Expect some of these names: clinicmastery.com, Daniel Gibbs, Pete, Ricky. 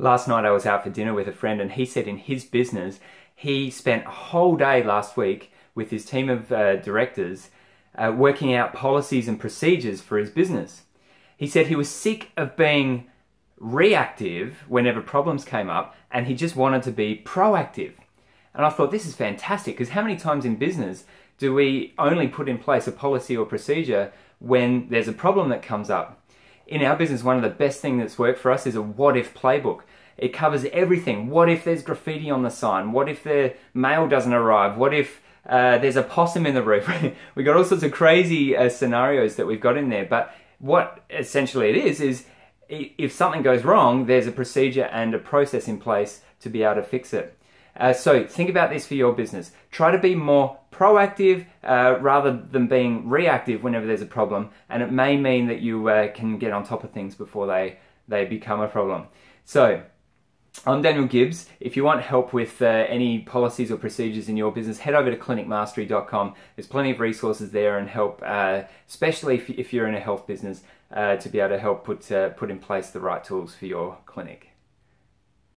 Last night I was out for dinner with a friend, and he said in his business, he spent a whole day last week with his team of directors working out policies and procedures for his business. He said he was sick of being reactive whenever problems came up, and he just wanted to be proactive. And I thought, this is fantastic, because how many times in business do we only put in place a policy or procedure when there's a problem that comes up? In our business, one of the best things that's worked for us is a what-if playbook. It covers everything. What if there's graffiti on the sign? What if the mail doesn't arrive? What if there's a possum in the roof? We've got all sorts of crazy scenarios that we've got in there, but what essentially it is if something goes wrong, there's a procedure and a process in place to be able to fix it. So think about this for your business. Try to be more proactive rather than being reactive whenever there's a problem, and it may mean that you can get on top of things before they become a problem. So I'm Daniel Gibbs. If you want help with any policies or procedures in your business, head over to clinicmastery.com. There's plenty of resources there and help, especially if you're in a health business, to be able to help put in place the right tools for your clinic.